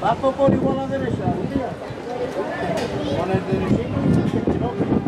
Paso por igual a la derecha, ¿sí? Con el derechito,